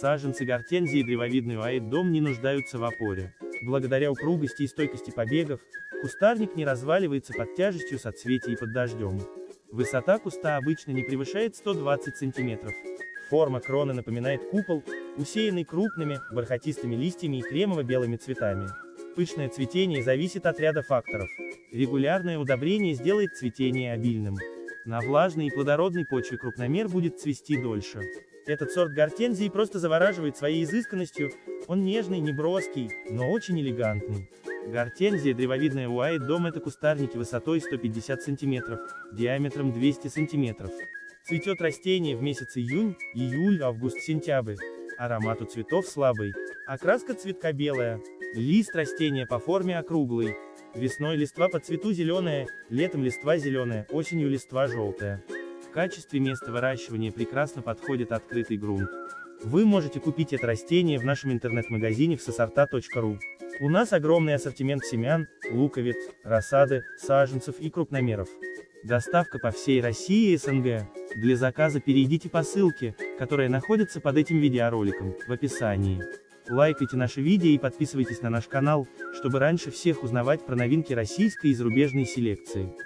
Саженцы гортензии древовидной «Белый дом» не нуждаются в опоре. Благодаря упругости и стойкости побегов, кустарник не разваливается под тяжестью соцветий и под дождем. Высота куста обычно не превышает 120 см. Форма кроны напоминает купол, усеянный крупными, бархатистыми листьями и кремово-белыми цветами. Пышное цветение зависит от ряда факторов. Регулярное удобрение сделает цветение обильным. На влажной и плодородной почве крупномер будет цвести дольше. Этот сорт гортензии просто завораживает своей изысканностью, он нежный, неброский, но очень элегантный. Гортензия древовидная «Белый дом» — это кустарники высотой 150 см, диаметром 200 см. Цветет растение в месяц июнь, июль, август, сентябрь. Аромат у цветов слабый, окраска цветка белая. Лист растения по форме округлый. Весной листва по цвету зеленая, летом листва зеленая, осенью листва желтая. В качестве места выращивания прекрасно подходит открытый грунт. Вы можете купить это растение в нашем интернет-магазине vsesorta.ru. У нас огромный ассортимент семян, луковиц, рассады, саженцев и крупномеров. Доставка по всей России и СНГ. Для заказа перейдите по ссылке, которая находится под этим видеороликом, в описании. Лайкайте наши видео и подписывайтесь на наш канал, чтобы раньше всех узнавать про новинки российской и зарубежной селекции.